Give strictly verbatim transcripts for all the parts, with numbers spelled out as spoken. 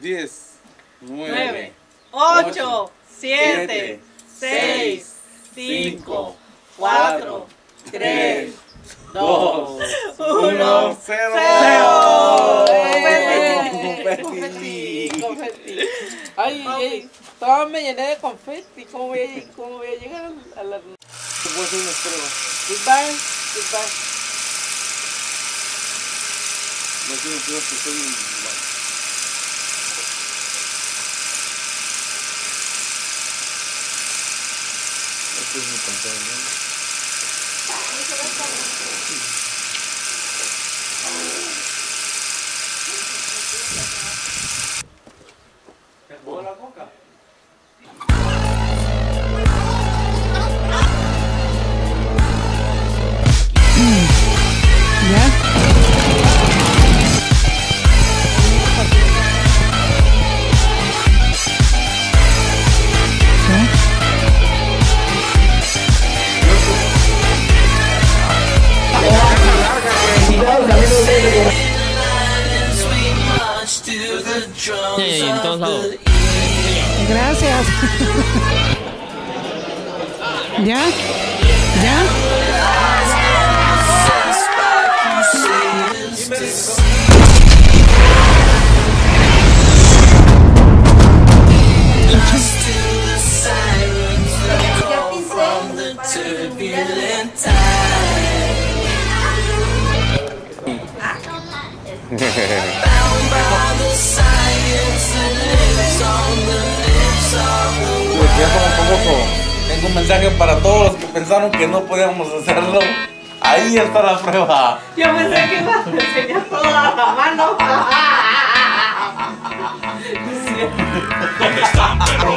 diez, nueve, ocho, siete, seis, cinco, cuatro, tres, dos, uno, cero. Confeti, confeti. Ay, ay, toda me llené de confeti. ¿Cómo voy a, cómo voy a llegar a la... Goodbye, goodbye. No tiene que ser igual. Este es mi pantalla, ¿no? ¿Te jugó la coca? Yeah, yeah, yeah, en todos lados. Gracias. ¿Ya? ¿Ya? Tengo un mensaje para todos los que pensaron que no podíamos hacerlo. Ahí está la prueba. Yo pensé que ibas a enseñar toda la mano. ¿Dónde están, perros?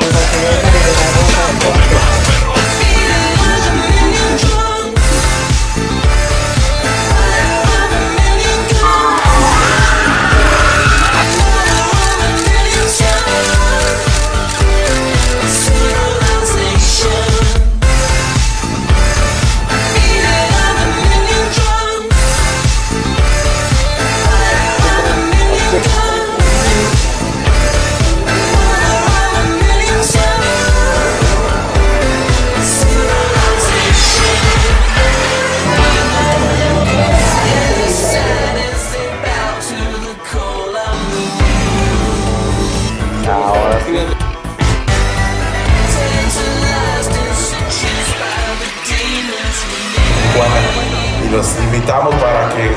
Y los invitamos para que...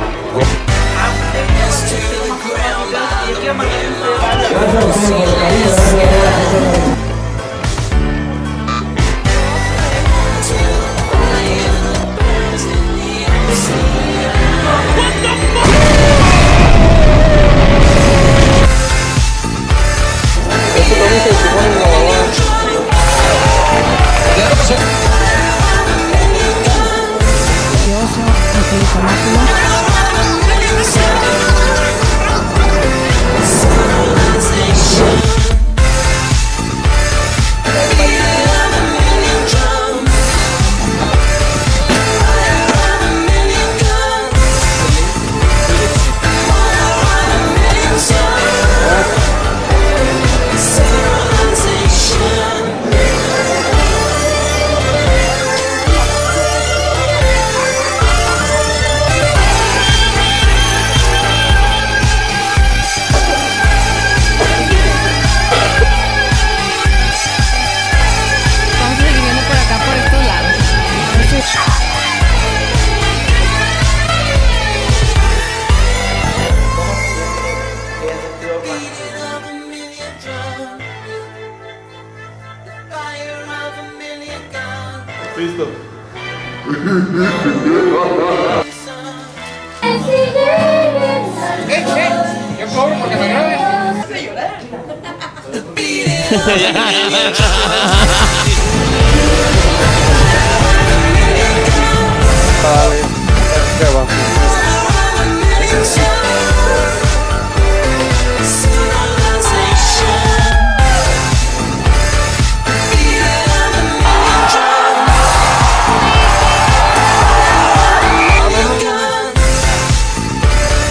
Listo. Eh, eh, yo cobro porque me grabes. Estoy llorando.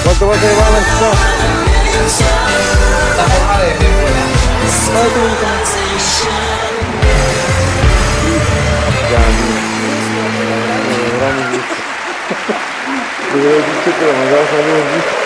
¿Cuánto va a llevar la chica? Grande. Grande. Le hubiera dicho que lo mandaba a salir.